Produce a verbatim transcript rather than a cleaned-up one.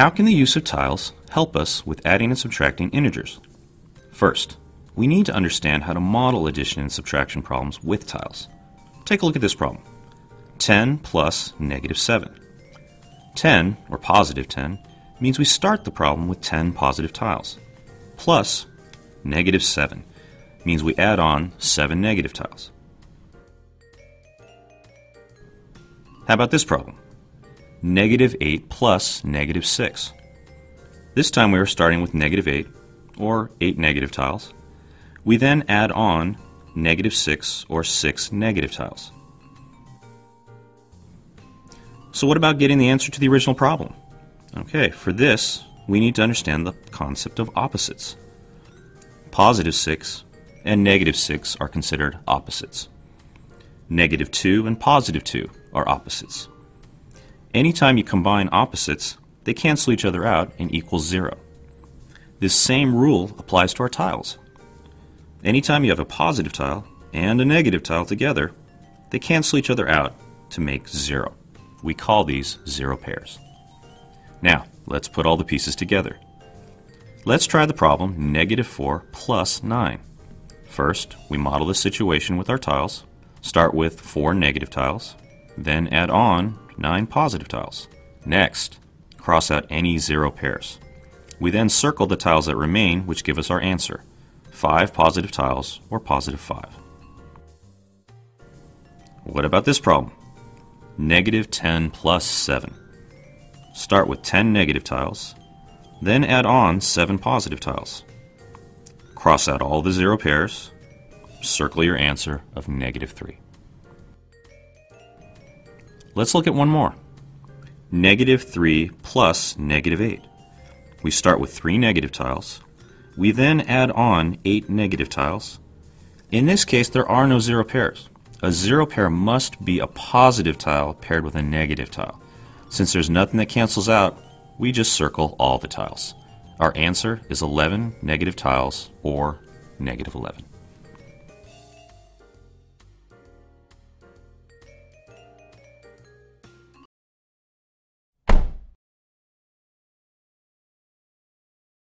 How can the use of tiles help us with adding and subtracting integers? First, we need to understand how to model addition and subtraction problems with tiles. Take a look at this problem. ten plus negative seven. ten, or positive ten, means we start the problem with ten positive tiles. Plus negative seven means we add on seven negative tiles. How about this problem? Negative eight plus negative six. This time we are starting with negative eight, or eight negative tiles. We then add on negative six, or six negative tiles. So what about getting the answer to the original problem? Okay, for this we need to understand the concept of opposites. Positive six and negative six are considered opposites. Negative two and positive two are opposites. Anytime you combine opposites, they cancel each other out and equals zero. This same rule applies to our tiles. Anytime you have a positive tile and a negative tile together, they cancel each other out to make zero. We call these zero pairs. Now, let's put all the pieces together. Let's try the problem negative four plus nine. First, we model the situation with our tiles. Start with four negative tiles, then add on nine positive tiles. Next, cross out any zero pairs. We then circle the tiles that remain, which give us our answer. five positive tiles, or positive five. What about this problem? Negative ten plus seven. Start with ten negative tiles, then add on seven positive tiles. Cross out all the zero pairs, circle your answer of negative three. Let's look at one more. Negative three plus negative eight. We start with three negative tiles. We then add on eight negative tiles. In this case, there are no zero pairs. A zero pair must be a positive tile paired with a negative tile. Since there's nothing that cancels out, we just circle all the tiles. Our answer is eleven negative tiles, or negative eleven.